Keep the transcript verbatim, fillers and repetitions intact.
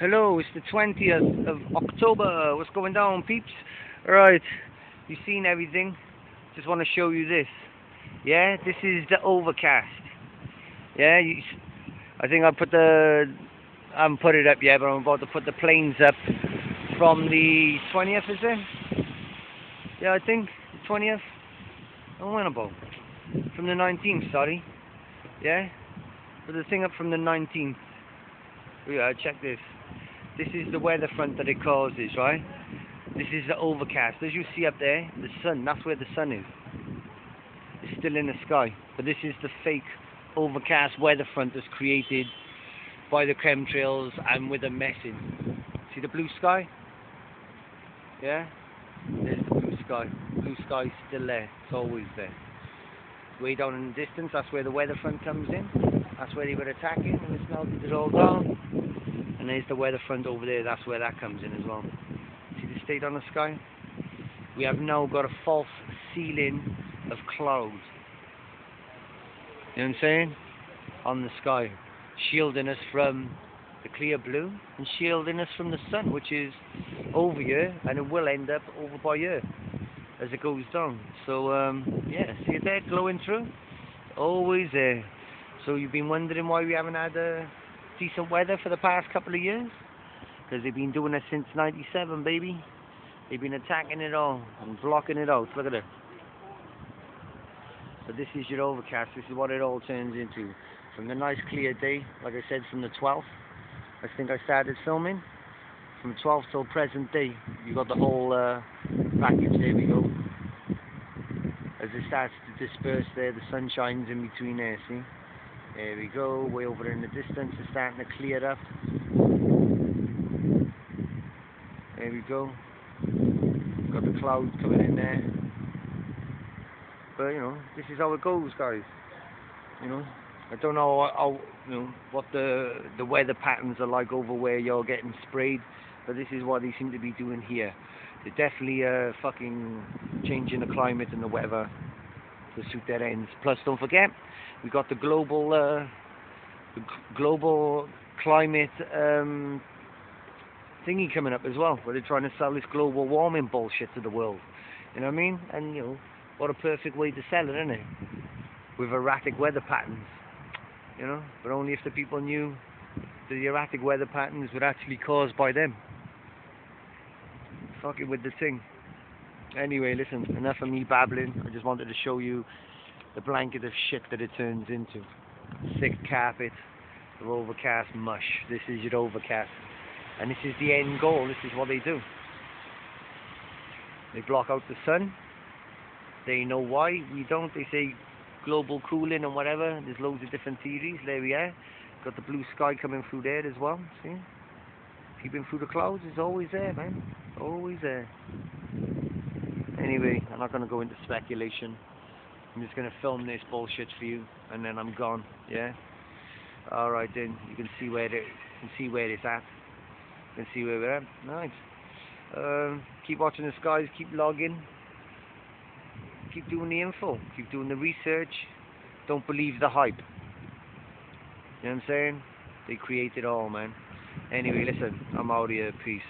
Hello, it's the twentieth of October. What's going down, peeps? Right, you've seen everything. Just want to show you this. Yeah, this is the overcast. Yeah, you, I think I put the... I haven't put it up yet, but I'm about to put the planes up from the twentieth, is it? Yeah, I think, the twentieth. And when about? From the nineteenth, sorry. Yeah? Put the thing up from the nineteenth. Yeah, check this. This is the weather front that it causes, right? This is the overcast. As you see up there, the sun, that's where the sun is. It's still in the sky. But this is the fake overcast weather front that's created by the chemtrails and with a message. See the blue sky? Yeah? There's the blue sky. Blue sky's still there. It's always there. Way down in the distance, that's where the weather front comes in. That's where they were attacking, and it's melted it all down. And there's the weather front over there, that's where that comes in as well. See the state on the sky? We have now got a false ceiling of clouds. You know what I'm saying? On the sky. Shielding us from the clear blue, and shielding us from the sun, which is over here, and it will end up over by here as it goes down. So, um, yeah, see it there glowing through? Always there. So you've been wondering why we haven't had uh, decent weather for the past couple of years? Because they've been doing it since ninety-seven, baby. They've been attacking it all and blocking it out. Look at it. So this is your overcast. This is what it all turns into. From the nice clear day, like I said, from the twelfth, I think I started filming. From twelfth till present day, you've got the whole uh, package. There we go. As it starts to disperse there, the sun shines in between there, see? There we go, way over in the distance, it's starting to clear up. There we go. Got the clouds coming in there. But, you know, this is how it goes, guys. You know, I don't know how, you know, what the, the weather patterns are like over where you're getting sprayed, but this is what they seem to be doing here. They're definitely uh, fucking changing the climate and the weather to suit their ends. Plus, don't forget, we got the global, uh, the global climate um, thingy coming up as well, where they're trying to sell this global warming bullshit to the world. You know what I mean? And you know, what a perfect way to sell it, isn't it? With erratic weather patterns. You know, but only if the people knew that the erratic weather patterns were actually caused by them. Fucking with the thing. Anyway, listen, enough of me babbling. I just wanted to show you the blanket of shit that it turns into. Thick carpet of overcast mush. This is your overcast. And this is the end goal. This is what they do. They block out the sun. They know why. We don't. They say global cooling and whatever. There's loads of different theories. There we are. Got the blue sky coming through there as well. See? Peeping through the clouds. It's always there, man. Always there. Anyway, I'm not going to go into speculation. I'm just going to film this bullshit for you, and then I'm gone. Yeah. All right then. You can see where it. You can see where it's at. You can see where we're at. Nice. Um, keep watching the skies. Keep logging. Keep doing the info. Keep doing the research. Don't believe the hype. You know what I'm saying? They create it all, man. Anyway, listen. I'm out of here. Peace.